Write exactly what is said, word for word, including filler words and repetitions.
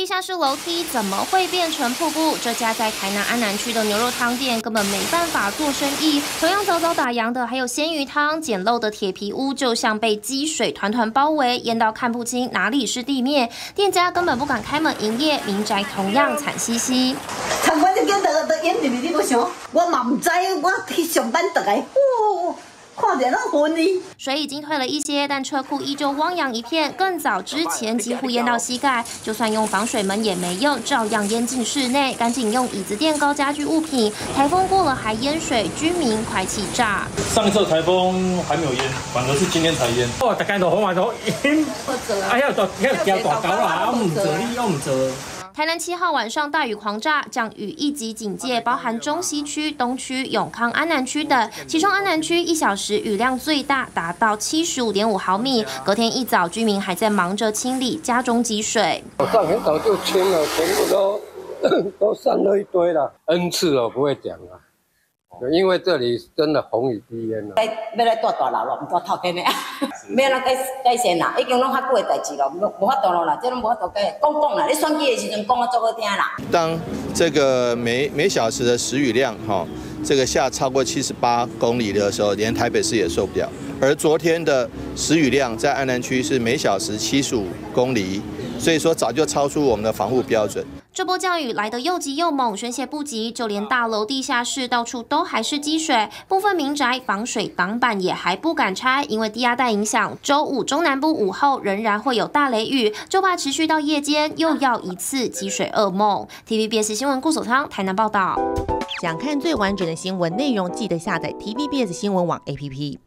地下室楼梯怎么会变成瀑布？这家在台南安南区的牛肉汤店根本没办法做生意。同样早早打烊的还有鲜鱼汤，简陋的铁皮屋就像被积水团团包围，淹到看不清哪里是地面，店家根本不敢开门营业，民宅同样惨兮兮。 水已经退了一些，但车库依旧汪洋一片。更早之前几乎淹到膝盖，就算用防水门也没用，照样淹进室内。赶紧用椅子垫高家居物品，台风过了还淹水，居民快气炸。上一次台风还没有淹，反而是今天才淹。我大家都好嘛都淹，哎呀都要钓大狗啦，唔做你又唔做。 台南七号晚上大雨狂炸，降雨一级警戒包含中西区、东区、永康、安南区等。其中安南区一小时雨量最大，达到 七十五点五 毫米。隔天一早，居民还在忙着清理家中积水。我上很早就清了，全部都都散了一堆了 ，N 次了，不会讲了。因为这里真的红雨滴淹了。要要来住大楼了，唔住透天的啊！要来改改善啦，已经拢较久的代志了，无无法度啦，这拢无法度改。讲讲啦，你选举的时阵讲啊，做好听啦。当这个每每小时的时雨量哈，这个下超过七十八公里的时候，连台北市也受不了。而昨天的时雨量在安南区是每小时七十五公里。 所以说，早就超出我们的防护标准。这波降雨来得又急又猛，宣泄不及，就连大楼地下室到处都还是积水，部分民宅防水挡板也还不敢拆，因为低压带影响。周五中南部午后仍然会有大雷雨，就怕持续到夜间，又要一次积水噩梦。T V B S 新闻顾守昌台南报道。想看最完整的新闻内容，记得下载 T V B S 新闻网 A P P。